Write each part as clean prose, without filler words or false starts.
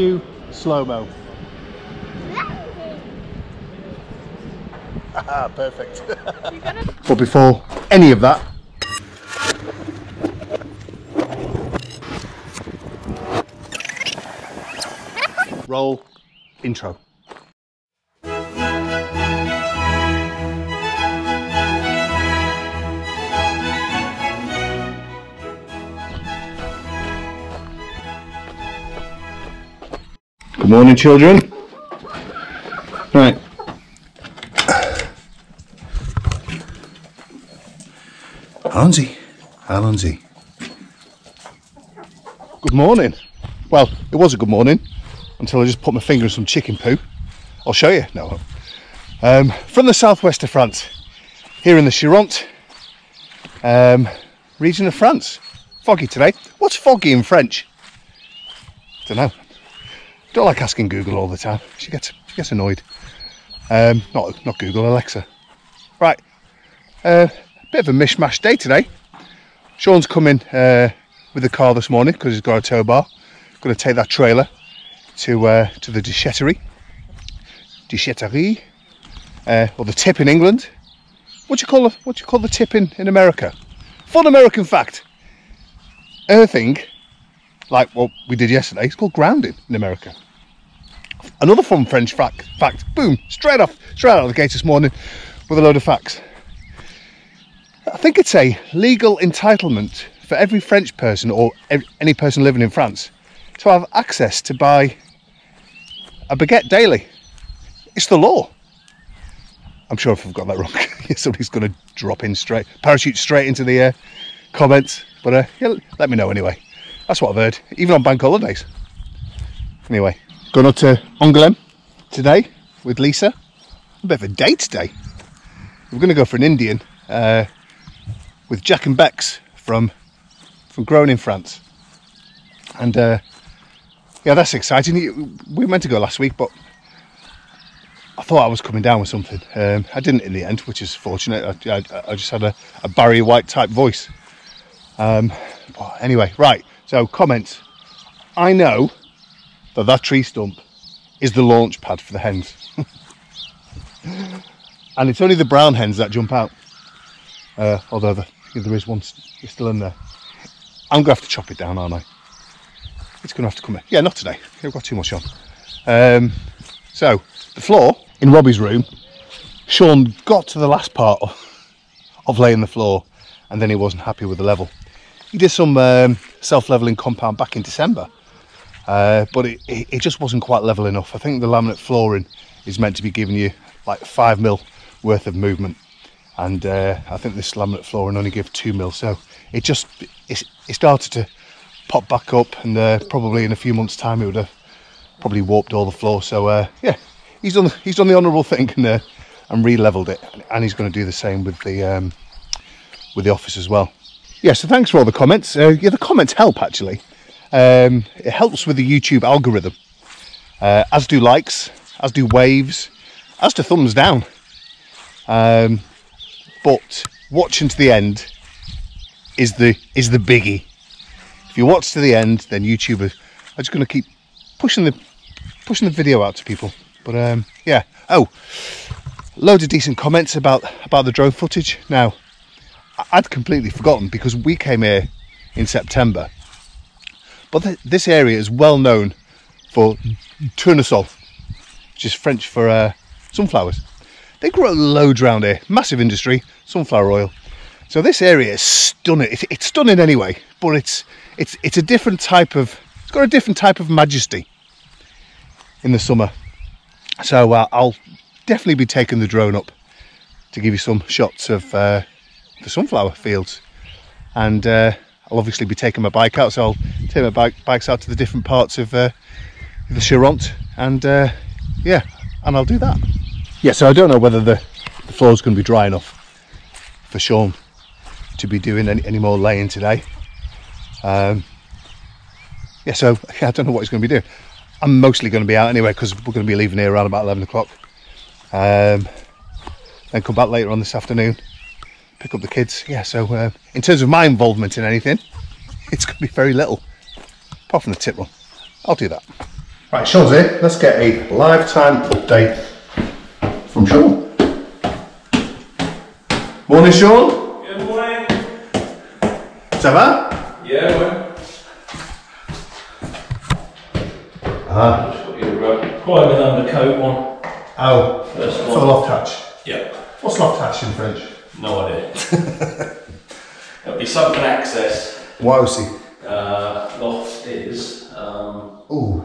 cue slow-mo. Ah, perfect. But before any of that, roll intro. Good morning, children. Right. Alonzi. Alonzi. Good morning. Well, it was a good morning until I just put my finger in some chicken poo. I'll show you. No. From the southwest of France, here in the Charente region of France. Foggy today. What's foggy in French? Don't know. Don't like asking Google all the time. She gets annoyed. Not Google, Alexa. Right, bit of a mishmash day today. Sean's coming with the car this morning because he's got a tow bar. Going to take that trailer to the déchetterie, or the tip in England. What do you call the tip in America? Fun American fact. Earthing. Like what we did yesterday, it's called grounding in America. Another fun French fact. Boom, straight out of the gate this morning with a load of facts. I think it's a legal entitlement for every French person or any person living in France to have access to buy a baguette daily. It's the law. I'm sure if I've got that wrong, somebody's going to parachute straight into the comments. But yeah, let me know anyway. That's what I've heard, even on bank holidays. Anyway, going up to Angoulême today with Lisa. A bit of a date today. We're going to go for an Indian with Jack and Bex from Growing in France. And yeah, that's exciting. We were meant to go last week, but I thought I was coming down with something. I didn't in the end, which is fortunate. I just had a Barry White type voice. But anyway, right. So, comments. I know that that tree stump is the launch pad for the hens. And it's only the brown hens that jump out. Although there is one still in there. I'm going to have to chop it down, aren't I? It's going to have to come in. Yeah, not today. We've got too much on. So, the floor in Robbie's room, Sean got to the last part of laying the floor and then he wasn't happy with the level. He did some self-leveling compound back in December, but it just wasn't quite level enough. I think the laminate flooring is meant to be giving you like 5mm worth of movement, and I think this laminate flooring only gives 2mm, so it started to pop back up, and probably in a few months' time it would have probably warped all the floor. So yeah, he's done the honourable thing and re-levelled it, and he's going to do the same with the office as well. Yeah, so thanks for all the comments. Yeah, the comments help, actually. It helps with the YouTube algorithm. As do likes, as do waves, as do thumbs down. But watching to the end is the biggie. If you watch to the end, then YouTube are just going to keep pushing the video out to people. But yeah. Oh, loads of decent comments about the drone footage. Now, I'd completely forgotten because we came here in September, but this area is well known for tournesol, which is French for sunflowers. They grow loads round here, massive industry, sunflower oil. So this area is stunning. It's stunning anyway, but it's a different type of. It's got a different type of majesty in the summer. So I'll definitely be taking the drone up to give you some shots of. The sunflower fields, and I'll obviously be taking my bike out, so I'll take my bikes out to the different parts of the Charente, and yeah, and I'll do that. Yeah, so I don't know whether the floor's going to be dry enough for Sean to be doing any more laying today. Yeah, so I don't know what he's going to be doing. I'm mostly going to be out anyway because we're going to be leaving here around about 11 o'clock, then come back later on this afternoon, pick up the kids. Yeah, so in terms of my involvement in anything, it's going to be very little, apart from the tip one. I'll do that. Right, Sean's here. Let's get a lifetime update from Sean. Morning, Sean. Good morning. Ça va? Yeah, well. Ah. Just got your private undercoat on. Oh, first one. For loft hatch? Yeah. What's loft hatch in French? No idea. It'll be something access. Wowsy. Loft is... oh,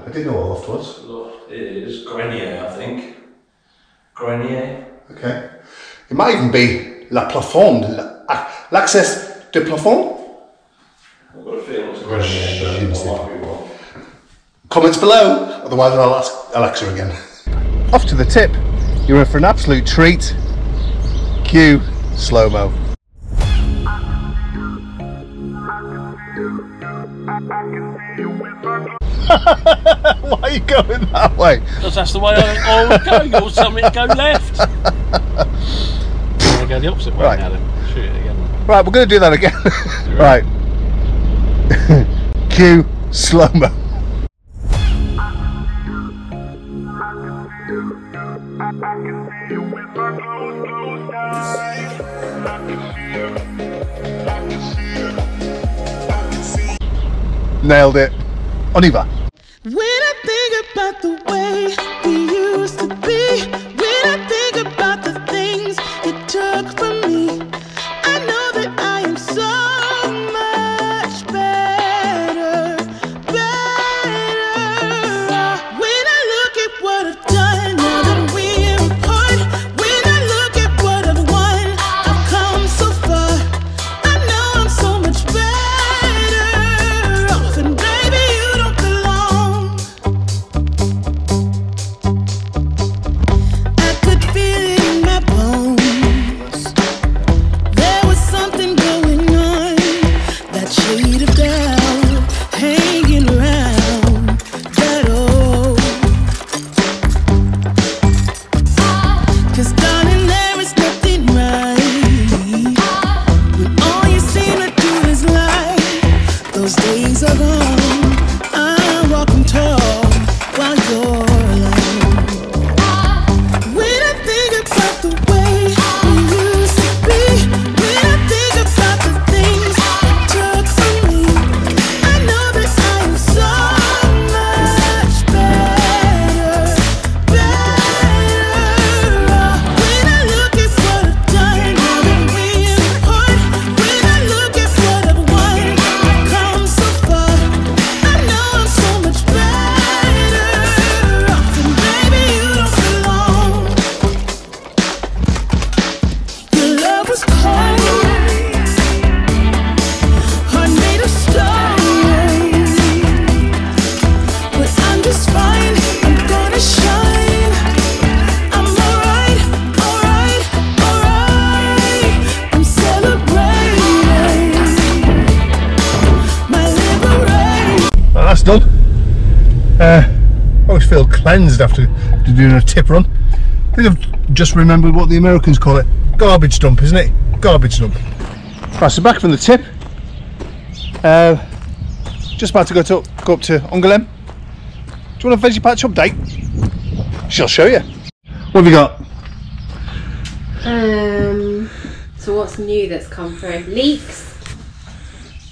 I didn't know what loft was. Loft is Grenier, I think. Grenier. Okay. It might even be La Plafonde. L'access de Plafonde? I've got a feeling it's Grenier. Well. Comments below, otherwise I'll ask Alexa again. Off to the tip. You're in for an absolute treat. Cue slow-mo. Why are you going that way? Because that's the way I always go. You always tell me to go left. I'm going to go the opposite way right now then. Shoot it again. Right, we're going to do that again. Right. Cue slow-mo. Nailed it. On y va. When I think about the way we used to be, when I think about the things it took from me, I know that I am so much better. When I look at what I've done, now that we're apart, when I look at what I've won, I've come so far, I know I'm so much better. And baby, you don't belong. I could feel it in my bones. There was something going on. That shade of doubt hanging around that old. 'Cause darling, there is nothing right when all you seem to do is lie. Those days are gone. I'm walking tall while you're alone. When I think about the way we used to be, when I think about the things it took from me, I know that I am so much better. When I look at what I've done, now that we're apart, when I look at what I've won, I've come so far, I know I'm so much better. And baby, you don't belong. Your love was cold, heart made of stone, but I'm just fine. I'm gonna shine. I'm alright, alright, alright. I'm celebrating my liberation. Well, that's done. I always feel cleansed after doing a tip run. I think I've just remembered what the Americans call it. Garbage dump, isn't it? Garbage dump. Right, so back from the tip. Just about to go up to Angoulême. Do you want a veggie patch update? She'll show you. What have you got? So what's new that's come through? Leeks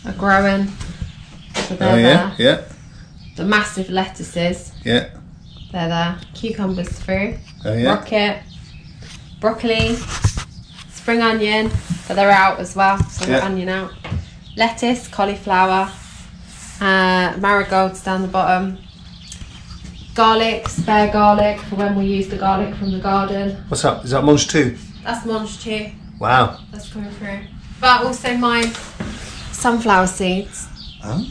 are growing. So they're there. Yeah. The massive lettuces, Yeah. they're there. Cucumbers through. Rocket, broccoli, spring onion, but they're out as well, so I've got onion out. Lettuce, cauliflower, marigolds down the bottom. Garlic, spare garlic for when we use the garlic from the garden. What's up? Is that munch too? That's munch too. Wow. That's coming through. But also my sunflower seeds. Oh.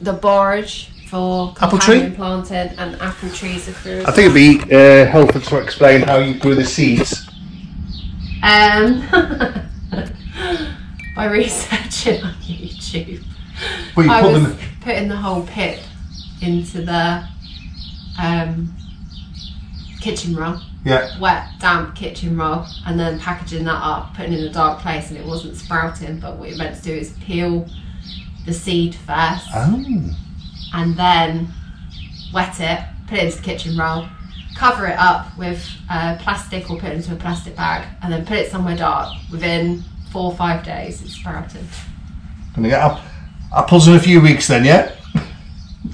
The borage for apple tree planting, and apple trees are through. I think it'd be helpful to explain how you grew the seeds. By researching on YouTube. Well, you I was putting the whole pip into the kitchen roll. Yeah. Wet, damp kitchen roll, and then packaging that up, putting it in a dark place, and it wasn't sprouting. But what you're meant to do is peel the seed first, and then wet it, put it into the kitchen roll, cover it up with plastic or put it into a plastic bag, and then put it somewhere dark. Within 4 or 5 days, it's sprouted. Gonna get apples in a few weeks then, yeah?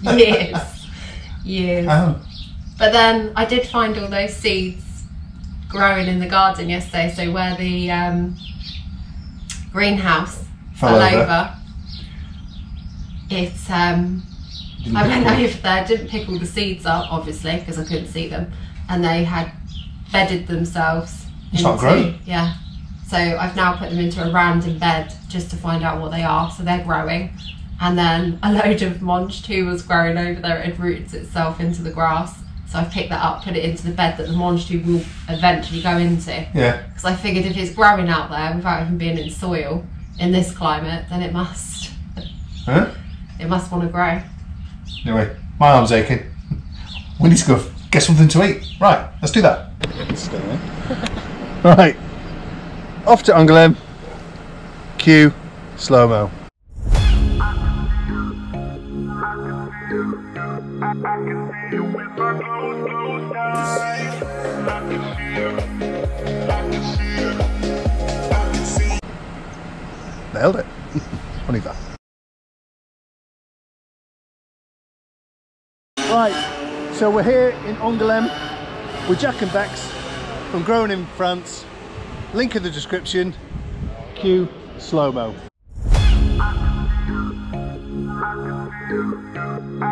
Yes. Yes. Oh. But then I did find all those seeds growing in the garden yesterday, so where the greenhouse fell over. I went over there, didn't pick all the seeds up, obviously, because I couldn't see them, and they had bedded themselves. It's not growing. Yeah. So I've now put them into a random bed just to find out what they are, so they're growing. And then a load of monge too was growing over there. It roots itself into the grass. So I picked that up, put it into the bed that the monge too will eventually go into. Yeah. Because I figured if it's growing out there without even being in soil in this climate, then it must. Huh? It must want to grow. Anyway, my arm's aching. We need to go get something to eat. Right, let's do that. Right, off to Angoulême. Cue slow mo. Nailed it. Funny that. Right, so we're here in Angoulême with Jack and Bex from Growing in France. Link in the description. Cue slow mo. I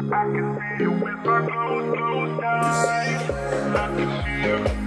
can see you with my clothes tight. I can see you.